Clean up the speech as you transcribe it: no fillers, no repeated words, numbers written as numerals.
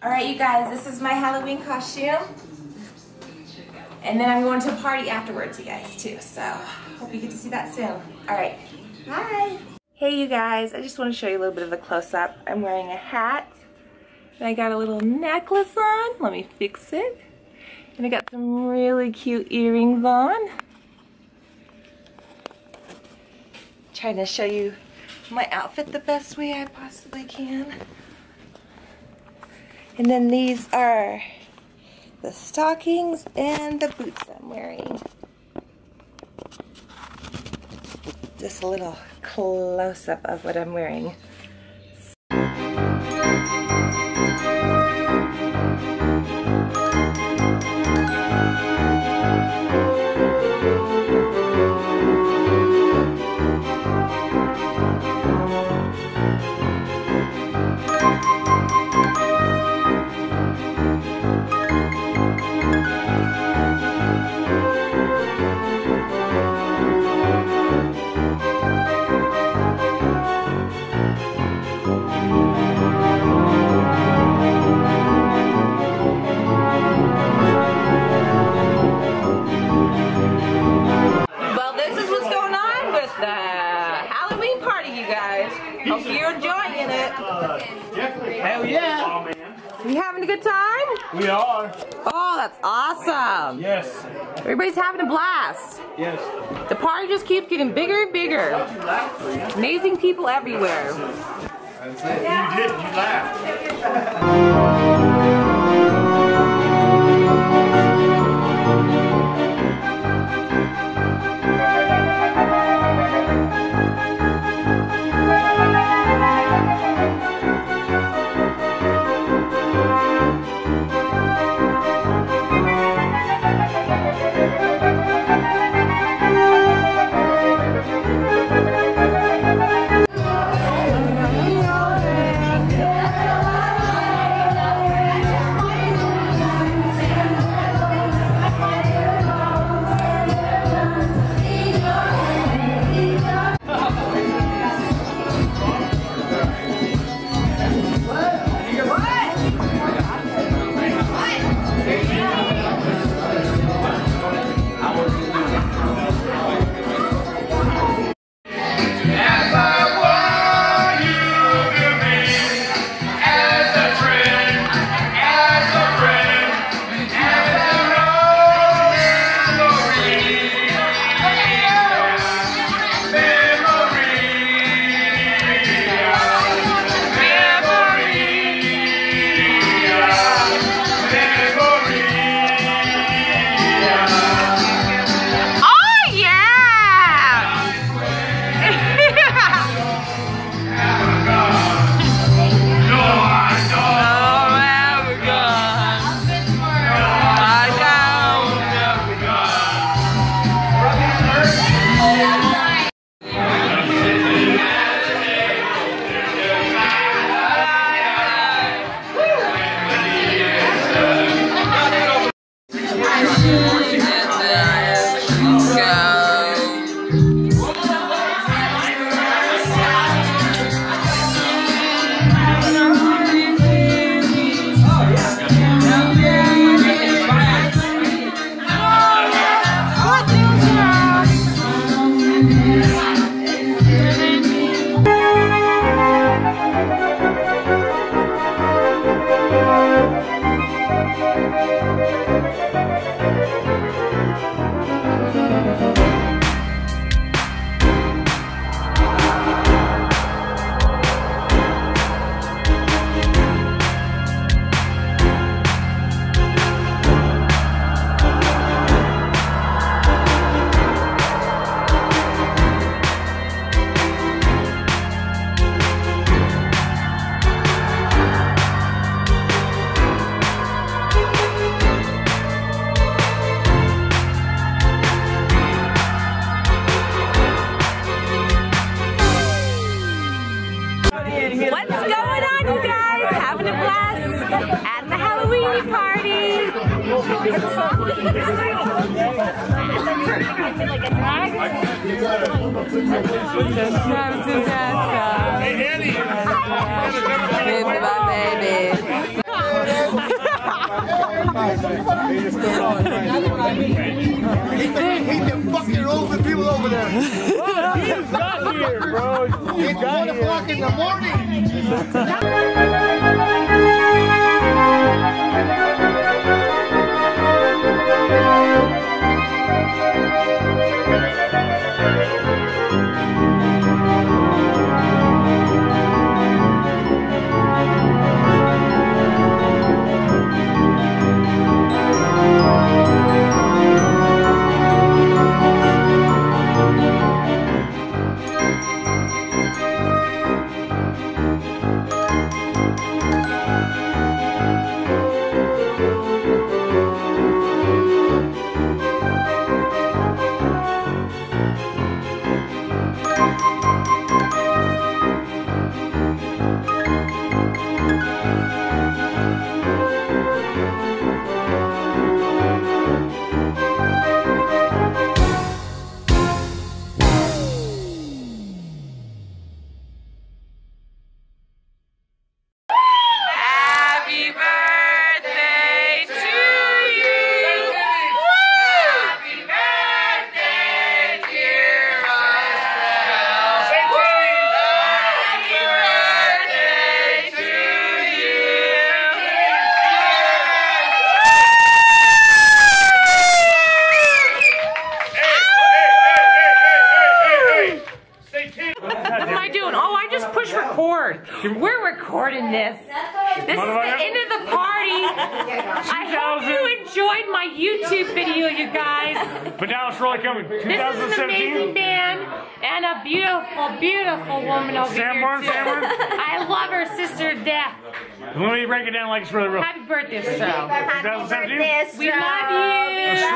All right, you guys, this is my Halloween costume. And then I'm going to a party afterwards, you guys, too. So, hope you get to see that soon. All right, bye. Hey, you guys, I just want to show you a little bit of a close-up. I'm wearing a hat, and I got a little necklace on. Let me fix it. And I got some really cute earrings on. Trying to show you my outfit the best way I possibly can. And then these are the stockings and the boots I'm wearing. Just a little close-up of what I'm wearing. We are. Oh, that's awesome. Yes. Everybody's having a blast. Yes. The party just keeps getting bigger and bigger. Amazing people everywhere. That's it. You did. You laughed. Travis and Jessica. Hey, Annie. Baby, my baby. They just turn on. He can fucking roll the people over there. He's not here, bro. It's 1 o'clock in the morning. Let me break it down like it's really real. Happy birthday, Sheryl. Happy birthday, Sheryl. We love you.